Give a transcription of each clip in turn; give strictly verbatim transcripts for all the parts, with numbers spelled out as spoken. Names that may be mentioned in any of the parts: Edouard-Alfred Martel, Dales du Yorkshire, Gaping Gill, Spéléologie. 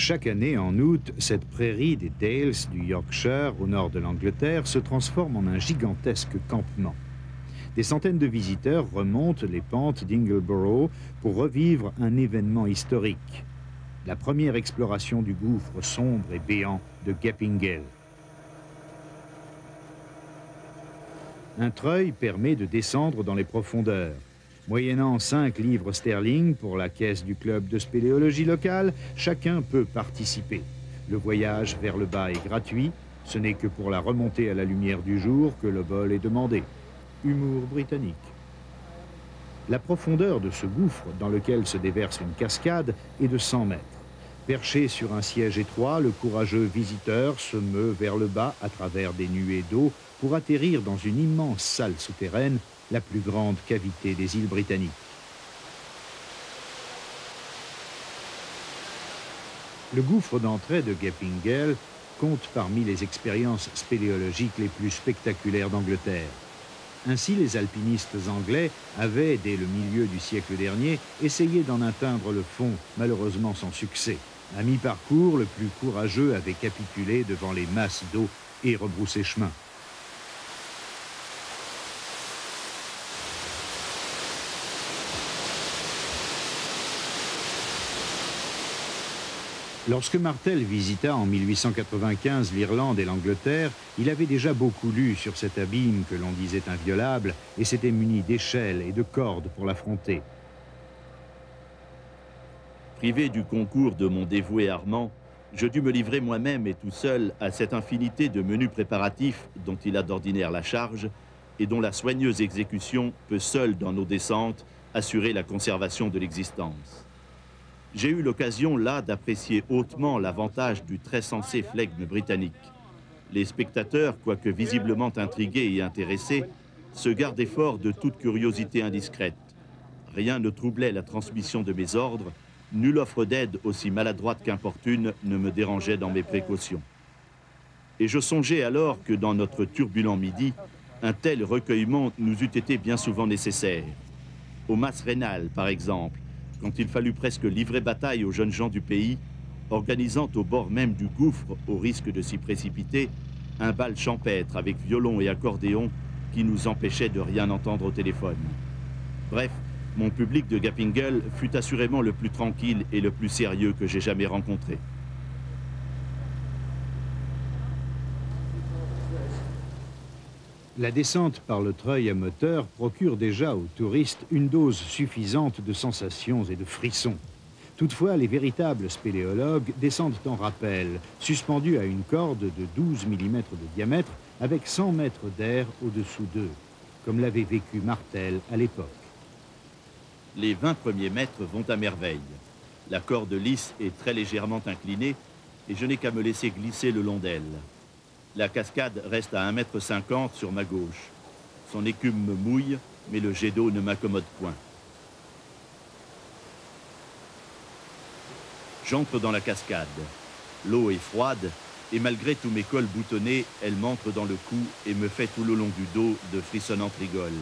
Chaque année, en août, cette prairie des Dales du Yorkshire, au nord de l'Angleterre, se transforme en un gigantesque campement. Des centaines de visiteurs remontent les pentes d'Ingleborough pour revivre un événement historique. La première exploration du gouffre sombre et béant de Gaping Gill. Un treuil permet de descendre dans les profondeurs. Moyennant cinq livres sterling pour la caisse du club de spéléologie locale, chacun peut participer. Le voyage vers le bas est gratuit. Ce n'est que pour la remontée à la lumière du jour que le vol est demandé. Humour britannique. La profondeur de ce gouffre, dans lequel se déverse une cascade, est de cent mètres. Perché sur un siège étroit, le courageux visiteur se meut vers le bas à travers des nuées d'eau pour atterrir dans une immense salle souterraine, la plus grande cavité des îles britanniques. Le gouffre d'entrée de Gaping Gill compte parmi les expériences spéléologiques les plus spectaculaires d'Angleterre. Ainsi, les alpinistes anglais avaient, dès le milieu du siècle dernier, essayé d'en atteindre le fond, malheureusement sans succès. À mi-parcours, le plus courageux avait capitulé devant les masses d'eau et rebroussé chemin. Lorsque Martel visita en mille huit cent quatre-vingt-quinze l'Irlande et l'Angleterre, il avait déjà beaucoup lu sur cet abîme que l'on disait inviolable et s'était muni d'échelles et de cordes pour l'affronter. Privé du concours de mon dévoué Armand, je dus me livrer moi-même et tout seul à cette infinité de menus préparatifs dont il a d'ordinaire la charge et dont la soigneuse exécution peut seule, dans nos descentes, assurer la conservation de l'existence. J'ai eu l'occasion là d'apprécier hautement l'avantage du très sensé flegme britannique. Les spectateurs, quoique visiblement intrigués et intéressés, se gardaient fort de toute curiosité indiscrète. Rien ne troublait la transmission de mes ordres, nulle offre d'aide aussi maladroite qu'importune ne me dérangeait dans mes précautions. Et je songeais alors que dans notre turbulent midi, un tel recueillement nous eût été bien souvent nécessaire. Aux masses rénales, par exemple, quand il fallut presque livrer bataille aux jeunes gens du pays, organisant au bord même du gouffre, au risque de s'y précipiter, un bal champêtre avec violon et accordéon qui nous empêchait de rien entendre au téléphone. Bref, mon public de Gaping Gill fut assurément le plus tranquille et le plus sérieux que j'ai jamais rencontré. La descente par le treuil à moteur procure déjà aux touristes une dose suffisante de sensations et de frissons. Toutefois, les véritables spéléologues descendent en rappel, suspendus à une corde de douze millimètres de diamètre avec cent mètres d'air au-dessous d'eux, comme l'avait vécu Martel à l'époque. Les vingt premiers mètres vont à merveille. La corde lisse est très légèrement inclinée et je n'ai qu'à me laisser glisser le long d'elle. La cascade reste à un mètre cinquante sur ma gauche. Son écume me mouille, mais le jet d'eau ne m'accommode point. J'entre dans la cascade. L'eau est froide et malgré tous mes cols boutonnés, elle m'entre dans le cou et me fait tout le long du dos de frissonnantes rigoles.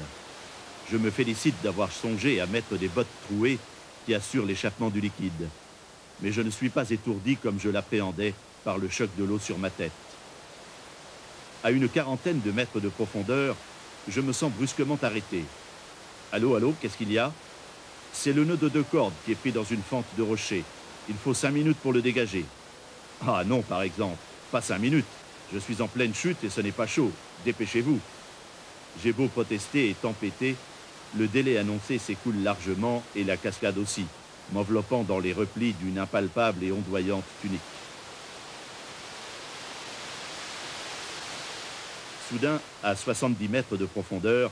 Je me félicite d'avoir songé à mettre des bottes trouées qui assurent l'échappement du liquide. Mais je ne suis pas étourdi comme je l'appréhendais par le choc de l'eau sur ma tête. À une quarantaine de mètres de profondeur, je me sens brusquement arrêté. Allô, allô, qu'est-ce qu'il y a? C'est le nœud de deux cordes qui est pris dans une fente de rocher. Il faut cinq minutes pour le dégager. Ah non, par exemple, pas cinq minutes. Je suis en pleine chute et ce n'est pas chaud. Dépêchez-vous. J'ai beau protester et tempêter, le délai annoncé s'écoule largement et la cascade aussi, m'enveloppant dans les replis d'une impalpable et ondoyante tunique. Soudain, à soixante-dix mètres de profondeur,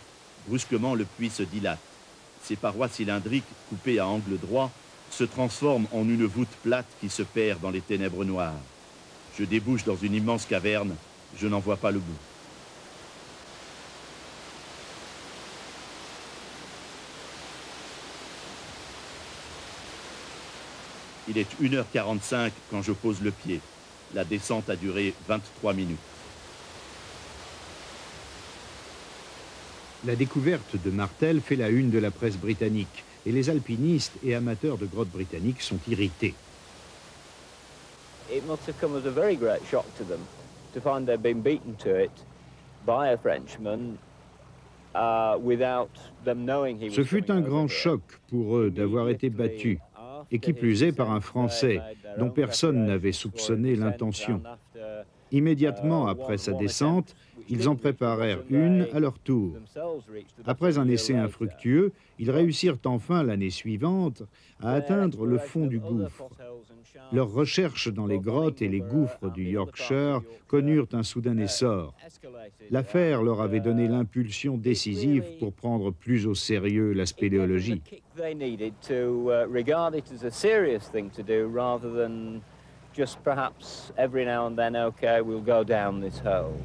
brusquement le puits se dilate. Ses parois cylindriques, coupées à angle droit, se transforment en une voûte plate qui se perd dans les ténèbres noires. Je débouche dans une immense caverne, je n'en vois pas le bout. Il est une heure quarante-cinq quand je pose le pied. La descente a duré vingt-trois minutes. La découverte de Martel fait la une de la presse britannique et les alpinistes et amateurs de grottes britanniques sont irrités. it must have come as a very great shock to them to find they'd been beaten to it by a Frenchman. Ce fut un grand choc pour eux d'avoir été battus, et qui plus est par un Français dont personne n'avait soupçonné l'intention. Immédiatement après sa descente, ils en préparèrent une à leur tour. Après un essai infructueux, ils réussirent enfin l'année suivante à atteindre le fond du gouffre. Leurs recherches dans les grottes et les gouffres du Yorkshire connurent un soudain essor. L'affaire leur avait donné l'impulsion décisive pour prendre plus au sérieux la spéléologie. Just perhaps every now and then, okay, we'll go down this hole.